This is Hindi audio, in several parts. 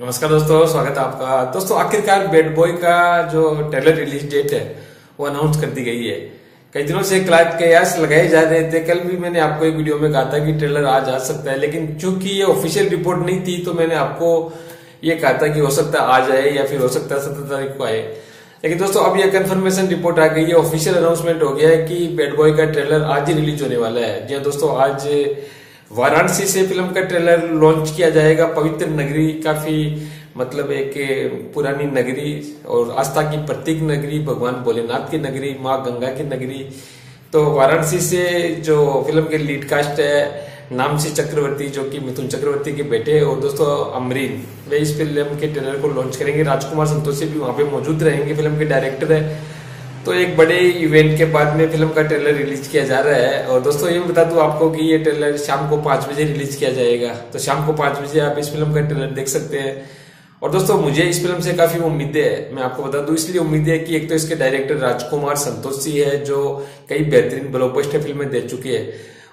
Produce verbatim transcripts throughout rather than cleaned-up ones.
नमस्कार दोस्तों, स्वागत है आपका। दोस्तों आखिरकार बैड बॉय का जो ट्रेलर रिलीज डेट है वो अनाउंस कर दी गई है। कई दिनों से कयास लगाए जा रहे थे। कल भी मैंने आपको एक वीडियो में कहा था कि ट्रेलर आज आ सकता है, लेकिन चूंकि ये ऑफिशियल रिपोर्ट नहीं थी तो मैंने आपको ये कहा था कि हो सकता है आज आए या फिर हो सकता है सत्रह तारीख को आए। लेकिन दोस्तों अब ये कंफर्मेशन रिपोर्ट आ गई है, ऑफिशियल अनाउंसमेंट हो गया है कि बैड बॉय का ट्रेलर आज ही रिलीज होने वाला है। जी दोस्तों, आज वाराणसी से फिल्म का ट्रेलर लॉन्च किया जाएगा। पवित्र नगरी, काफी मतलब एक पुरानी नगरी और आस्था की प्रतीक नगरी, भगवान भोलेनाथ की नगरी, माँ गंगा की नगरी। तो वाराणसी से जो फिल्म के लीड कास्ट है, नामशी चक्रवर्ती जो कि मिथुन चक्रवर्ती के बेटे और दोस्तों अमरीन, वे इस फिल्म के ट्रेलर को लॉन्च करेंगे। राजकुमार संतोषी भी वहाँ पे मौजूद रहेंगे, फिल्म के डायरेक्टर है। तो एक बड़े इवेंट के बाद में फिल्म का ट्रेलर रिलीज किया जा रहा है। और दोस्तों ये भी बता दूं आपको कि ये ट्रेलर शाम को पाँच बजे रिलीज किया जाएगा। तो शाम को पाँच बजे आप इस फिल्म का ट्रेलर देख सकते हैं। और दोस्तों मुझे इस फिल्म से काफी उम्मीदें है, मैं आपको बता दूं। इसलिए उम्मीद है कि एक तो इसके डायरेक्टर राजकुमार संतोषी है जो कई बेहतरीन ब्लॉकबस्टर फिल्में दे चुकी है।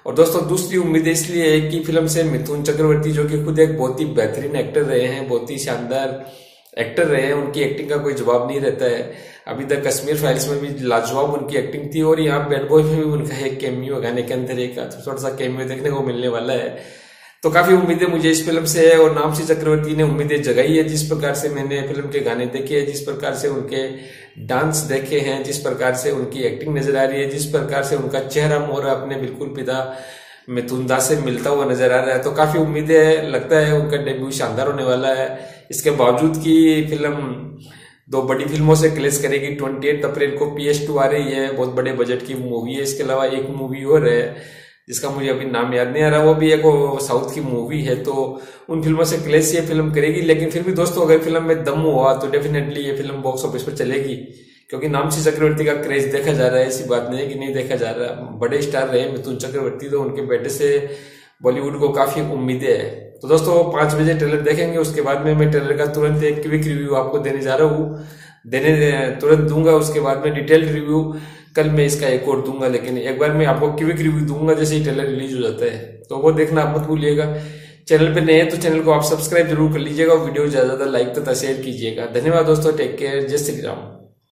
और दोस्तों दूसरी उम्मीद इसलिए है कि फिल्म से मिथुन चक्रवर्ती जो कि खुद एक बहुत ही बेहतरीन एक्टर रहे हैं, बहुत ही शानदार एक्टर रहे हैं, उनकी एक्टिंग का कोई जवाब नहीं रहता है। अभी तक कश्मीर फाइल्स में भी लाजवाब उनकी एक्टिंग थी और यहाँ बैड बॉय में भी उनका एक कैमियो, गाने के अंदर एक थोड़ा सा कैमियो देखने को मिलने वाला है। तो काफी उम्मीदें मुझे इस फिल्म से है। और नामशी चक्रवर्ती ने उम्मीदें जगाई है। जिस प्रकार से मैंने फिल्म के गाने देखे हैं, जिस प्रकार से उनके डांस देखे हैं, जिस प्रकार से उनकी एक्टिंग नजर आ रही है, जिस प्रकार से उनका चेहरा मोहरा अपने बिल्कुल पिता मिथुन दा से मिलता हुआ नजर आ रहा है, तो काफी उम्मीदें है। लगता है उनका डेब्यू शानदार होने वाला है। इसके बावजूद कि फिल्म दो बड़ी फिल्मों से क्लैश करेगी। अट्ठाईस अप्रैल को पी एस टू आ रही है, बहुत बड़े बजट की मूवी है। इसके अलावा एक मूवी और है जिसका मुझे अभी नाम याद नहीं आ रहा, वो भी एक साउथ की मूवी है। तो उन फिल्मों से क्लैश ये फिल्म करेगी। लेकिन फिर भी दोस्तों अगर फिल्म में दम हुआ तो डेफिनेटली ये फिल्म बॉक्स ऑफिस पर चलेगी, क्योंकि नामशी चक्रवर्ती का क्रेज देखा जा रहा है। ऐसी बात नहीं है कि नहीं देखा जा रहा, बड़े स्टार रहे मिथुन चक्रवर्ती, तो उनके बेटे से बॉलीवुड को काफी उम्मीदें है। तो दोस्तों पाँच बजे ट्रेलर देखेंगे, उसके बाद में मैं ट्रेलर का तुरंत एक क्विक रिव्यू आपको देने जा रहा हूँ, देने तुरंत दूंगा। उसके बाद में डिटेल रिव्यू कल मैं इसका एक और दूंगा, लेकिन एक बार मैं आपको क्विक रिव्यू दूंगा जैसे ही ट्रेलर रिलीज हो जाता है। तो वो देखना आप मत भूलिएगा। चैनल पे नए हैं तो चैनल को आप सब्सक्राइब जरूर कर लीजिएगा और वीडियो ज़्यादा से ज़्यादा लाइक तथा शेयर कीजिएगा। धन्यवाद दोस्तों, टेक केयर, जय श्री राम।